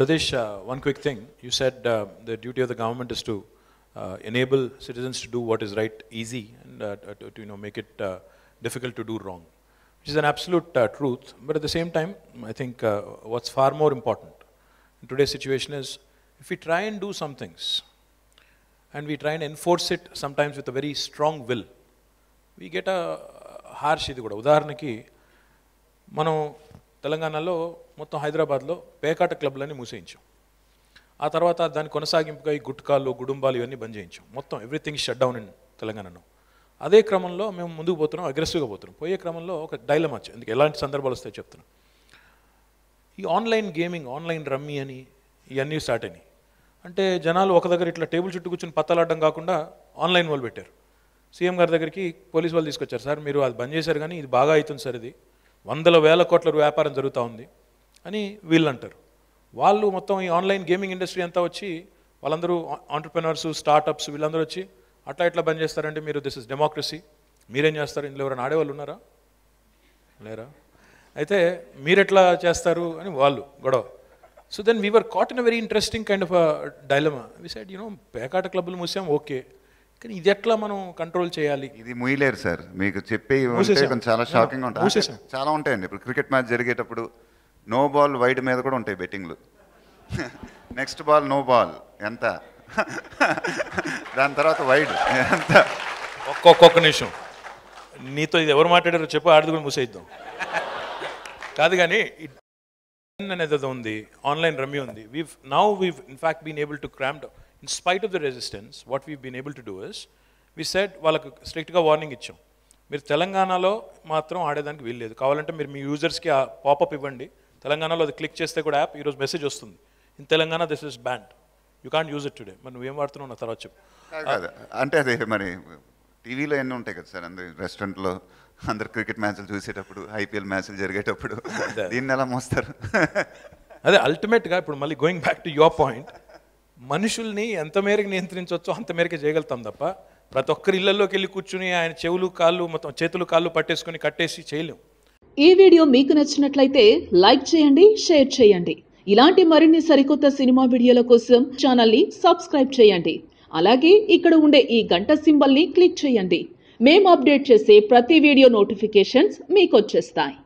Sadeesh, one quick thing. You said the duty of the government is to enable citizens to do what is right easy and to make it difficult to do wrong, which is an absolute truth. But at the same time, I think what's far more important in today's situation is if we try and do some things and we try and enforce it sometimes with a very strong will, we get a harsh idi kuda. Udaharanaki, mano Telangana మొత్తం హైదరాబాద్లో పేకాట క్లబ్లన్నీ మూసేయించాం. ఆ తర్వాత దాని కొనసాగింపుగా ఈ గుట్కాలు గుడుంబాలు ఇవన్నీ బంద్ చేయించాం. మొత్తం ఎవ్రీథింగ్ షట్ డౌన్ ఇన్ తెలంగాణలో. అదే క్రమంలో మేము ముందుకు పోతున్నాం, అగ్రెసివ్గా పోతున్నాం. పోయే క్రమంలో ఒక డైలమా వచ్చాయి. అందుకే ఎలాంటి సందర్భాలు వస్తాయో చెప్తున్నాం. ఈ ఆన్లైన్ గేమింగ్, ఆన్లైన్ రమ్మీ అని ఇవన్నీ స్టార్ట్ అయినాయి. అంటే జనాలు ఒక దగ్గర ఇట్లా టేబుల్ చుట్టూ కూర్చొని పత్తాలాడడం కాకుండా ఆన్లైన్ వాళ్ళు పెట్టారు. సీఎం గారి దగ్గరికి పోలీసు వాళ్ళు తీసుకొచ్చారు. సార్ మీరు అది బంద్ చేశారు కానీ ఇది బాగా అవుతుంది సార్, ఇది 100,000 కోట్ల వ్యాపారం జరుగుతూ ఉంది అని వీళ్ళు అంటారు. వాళ్ళు మొత్తం ఈ ఆన్లైన్ గేమింగ్ ఇండస్ట్రీ అంతా వచ్చి వాళ్ళందరూ ఆంటర్ప్రెనర్స్, స్టార్టప్స్ వీళ్ళందరూ వచ్చి అట్లా ఇట్లా బంద్ చేస్తారంటే మీరు దిస్ ఇస్ డెమోక్రసీ, మీరేం చేస్తారు, ఇందులో ఎవరైనా ఆడేవాళ్ళు ఉన్నారా, లేరా, అయితే మీరెట్లా చేస్తారు అని వాళ్ళు గొడవ. So then we're caught in a very interesting kind of dilemma. We said పేకాట క్లబ్లు మూసాం, ఓకే, కానీ ఇది ఎట్లా మనం కంట్రోల్ చేయాలి? ఇది మూయలేరు సార్, మీకు చెప్పే చాలా షాకింగ్ ఉంటాయి, చాలా ఉంటాయండి. ఇప్పుడు క్రికెట్ మ్యాచ్ జరిగేటప్పుడు నో బాల్ వైడ్ మీద కూడా ఉంటాయి బెట్టింగ్లు. నెక్స్ట్ బాల్ నో బాల్ ఎంత, దాని తర్వాత వైడ్ ఎంత. ఒక్కొక్క నిమిషం నీతో ఇది ఎవరు మాట్లాడారో చెప్పు, ఆడిది కూడా మూసేద్దాం. కాదు కానీ అనేది ఉంది, ఆన్లైన్ రమ్మీ ఉంది. We've in fact been able to cram down in spite of the resistance. What we've been able to do is we said వాళ్ళకు స్ట్రిక్ట్గా వార్నింగ్ ఇచ్చాం, మీరు తెలంగాణలో మాత్రం ఆడేదానికి వీల్లేదు, కావాలంటే మీరు మీ యూజర్స్కి ఆ పాపప్ ఇవ్వండి, తెలంగాణలో అది క్లిక్ చేస్తే కూడా యాప్ ఈరోజు మెసేజ్ వస్తుంది, in Telangana this is banned, you can't use it today. మరి నువ్వేం వాడుతున్నావు నా తర్వాత చెప్పు. అంటే అదే మరి టీవీలో ఎన్ని ఉంటాయి కదా సార్, అందరు రెస్టారెంట్లో అందరు క్రికెట్ మ్యాచ్లు చూసేటప్పుడు, ఐపీఎల్ మ్యాచ్లు జరిగేటప్పుడు దీన్ని ఎలా మోస్తారు? అదే అల్టిమేట్గా ఇప్పుడు మళ్ళీ going back to your point, మనుషుల్ని ఎంత మేరకు నియంత్రించవచ్చో అంత మేరకే చేయగలుగుతాం తప్ప ప్రతి ఒక్కరి ఇళ్లలోకి వెళ్ళి కూర్చుని ఆయన చెవులు కాళ్ళు మొత్తం చేతులు కాళ్ళు పట్టేసుకుని కట్టేసి చేయలేం. ఈ వీడియో మీకు నచ్చినట్లయితే లైక్ చేయండి, షేర్ చేయండి. ఇలాంటి మరిన్ని సరికొత్త సినిమా వీడియోల కోసం ఛానల్ని సబ్స్క్రైబ్ చేయండి. అలాగే ఇక్కడ ఉండే ఈ గంట సింబల్ని క్లిక్ చేయండి. మేము అప్డేట్ చేసే ప్రతి వీడియో నోటిఫికేషన్స్ మీకు వచ్చేస్తాయి.